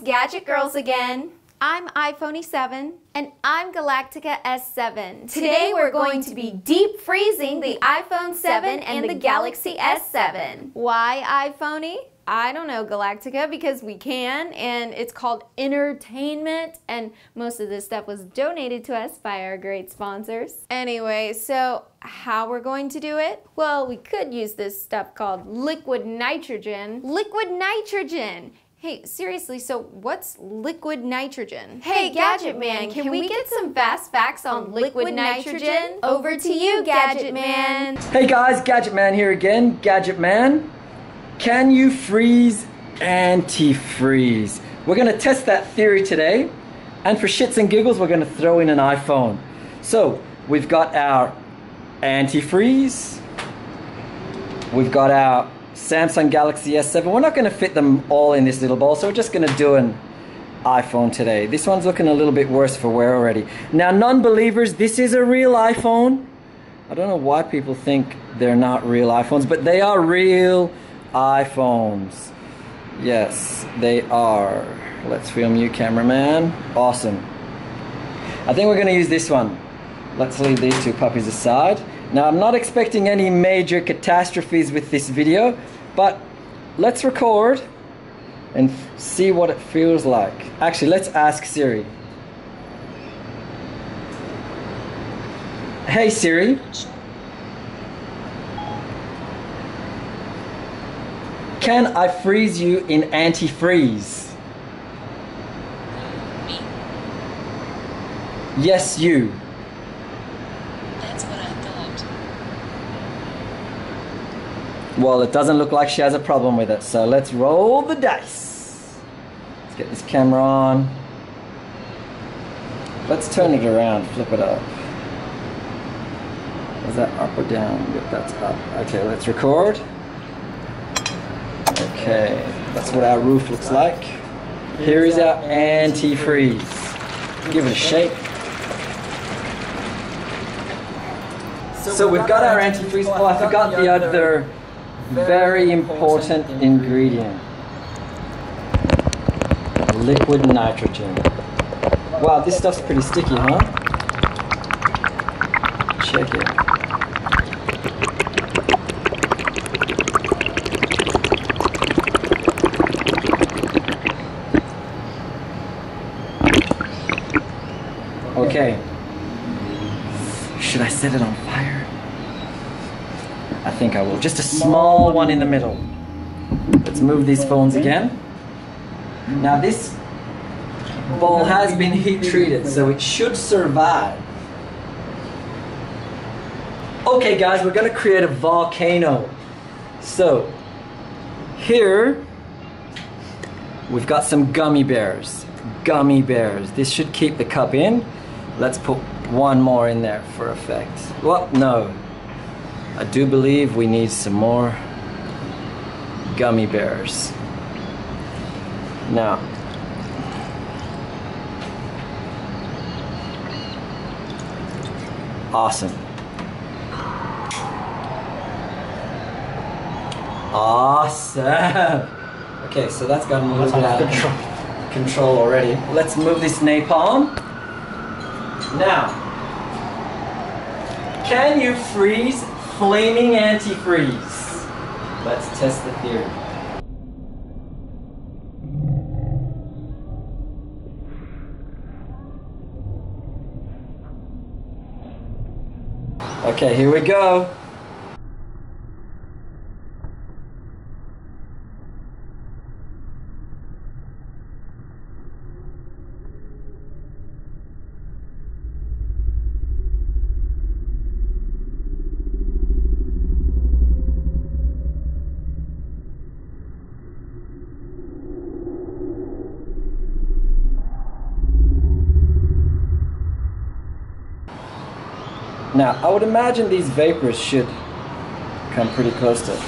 It's Gadget Girls again. I'm iPhoney 7. And I'm Galactica S7. Today we're going to be deep freezing the iPhone 7 and the Galaxy S7. Why iPhoney? I don't know, Galactica, because we can, and it's called entertainment, and most of this stuff was donated to us by our great sponsors. Anyway, so how we're going to do it? Well, we could use this stuff called liquid nitrogen. Liquid nitrogen! Hey, seriously, so what's liquid nitrogen? Hey, Gadget Man, can we get some fast facts on liquid nitrogen? Over to you, Gadget Man. Hey guys, Gadget Man here again. Gadget Man, can you freeze antifreeze? We're going to test that theory today. And for shits and giggles, we're going to throw in an iPhone. So, we've got our antifreeze. We've got our Samsung Galaxy S7. We're not going to fit them all in this little bowl, so we're just going to do an iPhone today. This one's looking a little bit worse for wear already. Now, non-believers, this is a real iPhone. I don't know why people think they're not real iPhones, but they are real iPhones. Yes, they are. Let's film you, cameraman. Awesome. I think we're going to use this one. Let's leave these two puppies aside. Now, I'm not expecting any major catastrophes with this video, but let's record and see what it feels like. Actually, let's ask Siri. Hey Siri, can I freeze you in antifreeze? Yes, you. Well, it doesn't look like she has a problem with it, so let's roll the dice. Let's get this camera on. Let's turn it around, flip it up. Is that up or down? Yep, that's up. Okay, let's record. Okay, that's what our roof looks like. Here is our antifreeze. Give it a shake. So we've got our antifreeze. Oh, I forgot the other very important ingredient. Liquid nitrogen. Wow, this stuff's pretty sticky, huh? Check it. Okay. Should I set it on fire? I think I will. Just a small one in the middle. Let's move these phones again. Now this bowl has been heat treated, so it should survive. Okay guys, we're going to create a volcano. So here we've got some gummy bears. Gummy bears. This should keep the cup in. Let's put one more in there for effect. Well, no. I do believe we need some more gummy bears. Now, awesome. Awesome. Okay, so that's gotten a little bit out of control already. Let's move this napalm. Now, can you freeze flaming antifreeze? Let's test the theory. Okay, here we go. Now, I would imagine these vapors should come pretty close to it.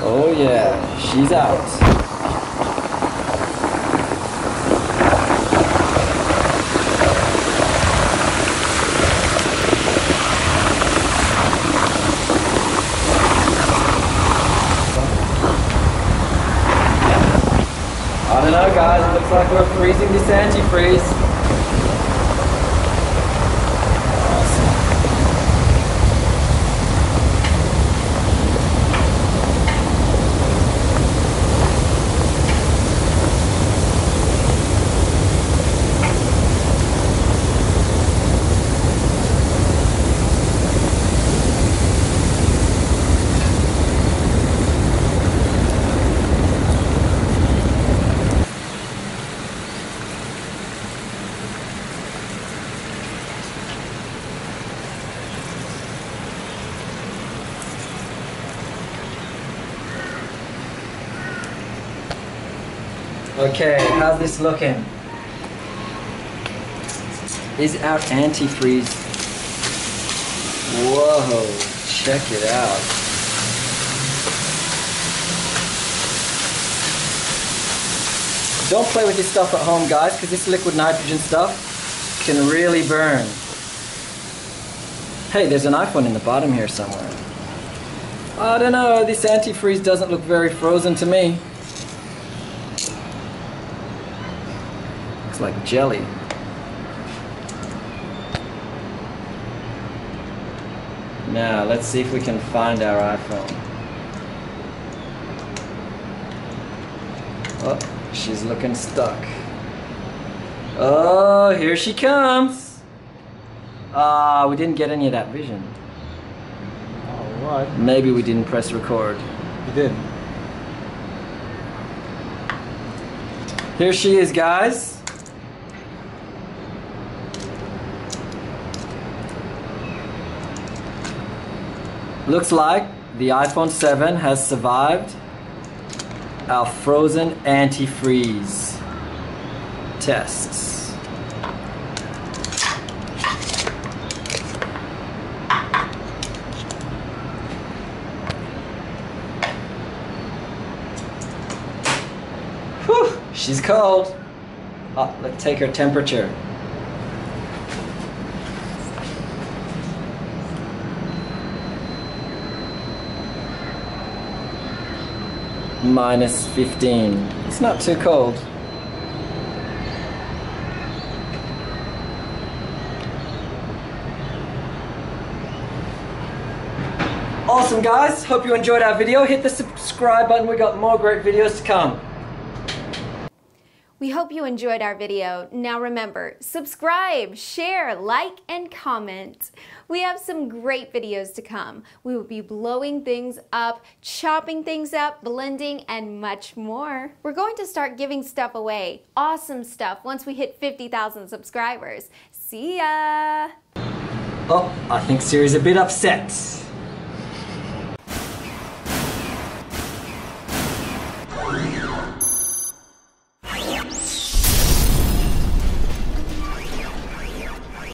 Oh yeah, she's out. I don't know It's like we're freezing this antifreeze. Okay, how's this looking? Is our antifreeze. Whoa, check it out. Don't play with this stuff at home, guys, because this liquid nitrogen stuff can really burn. Hey, there's an iPhone in the bottom here somewhere. I don't know, this antifreeze doesn't look very frozen to me. Like jelly. Now let's see if we can find our iPhone. Oh, she's looking stuck. Oh, here she comes. Ah, we didn't get any of that vision. Alright. Maybe we didn't press record. You didn't. Here she is, guys. Looks like the iPhone 7 has survived our frozen antifreeze tests. Whew, she's cold. Oh, let's take her temperature. -15. It's not too cold. Awesome, guys. Hope you enjoyed our video. Hit the subscribe button. We got more great videos to come. We hope you enjoyed our video. Now remember, subscribe, share, like, and comment. We have some great videos to come. We will be blowing things up, chopping things up, blending, and much more. We're going to start giving stuff away, awesome stuff, once we hit 50,000 subscribers. See ya! Oh, I think Siri's a bit upset.